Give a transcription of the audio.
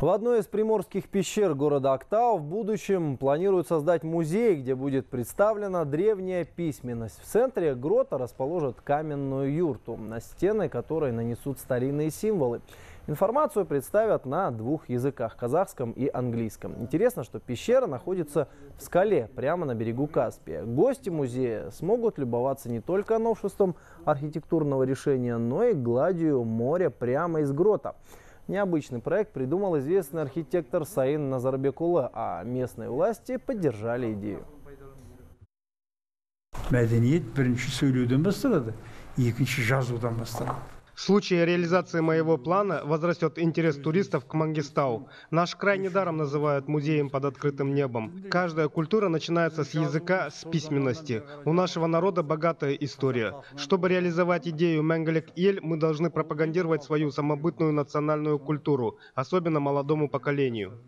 В одной из приморских пещер города Актау в будущем планируют создать музей, где будет представлена древняя письменность. В центре грота расположат каменную юрту, на стены которой нанесут старинные символы. Информацию представят на двух языках – казахском и английском. Интересно, что пещера находится в скале, прямо на берегу Каспия. Гости музея смогут любоваться не только новшеством архитектурного решения, но и гладью моря прямо из грота. Необычный проект придумал известный архитектор Саин Назарбекула, а местные власти поддержали идею. В случае реализации моего плана возрастет интерес туристов к Мангистау. Наш край недаром называют музеем под открытым небом. Каждая культура начинается с языка, с письменности. У нашего народа богатая история. Чтобы реализовать идею Мангелек-Ель, мы должны пропагандировать свою самобытную национальную культуру, особенно молодому поколению.